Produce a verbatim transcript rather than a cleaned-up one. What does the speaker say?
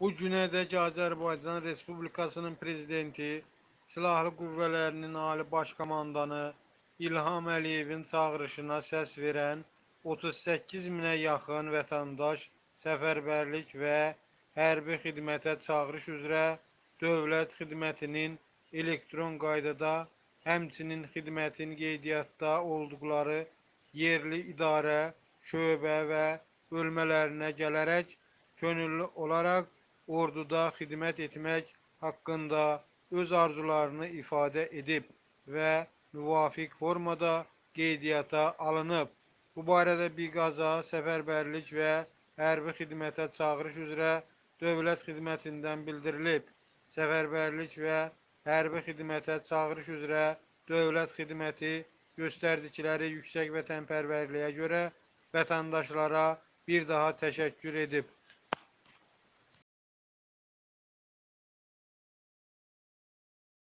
Bu günədək Azərbaycan Respublikasının Prezidenti, Silahlı Qüvvələrinin Ali Başkomandanı İlham Əliyevin çağırışına səs verən otuz səkkiz minə yaxın vətəndaş səfərbərlik və hərbi xidmətə çağırış üzrə dövlət xidmətinin elektron qaydada, həmçinin xidmətin qeydiyyatda olduqları yerli idarə, şöbə və bölmələrinə gələrək könüllü olaraq orduda xidmət etmək haqqında öz arzularını ifadə edib və müvafiq formada qeydiyyata alınıb. Bu barədə biqaza, səfərbərlik və hərbi xidmətə çağırış üzrə dövlət xidmətindən bildirilib. Səfərbərlik və hərbi xidmətə çağırış üzrə dövlət xidməti göstərdikləri yüksək vətənpərvərliyə görə vətəndaşlara bir daha təşəkkür edib.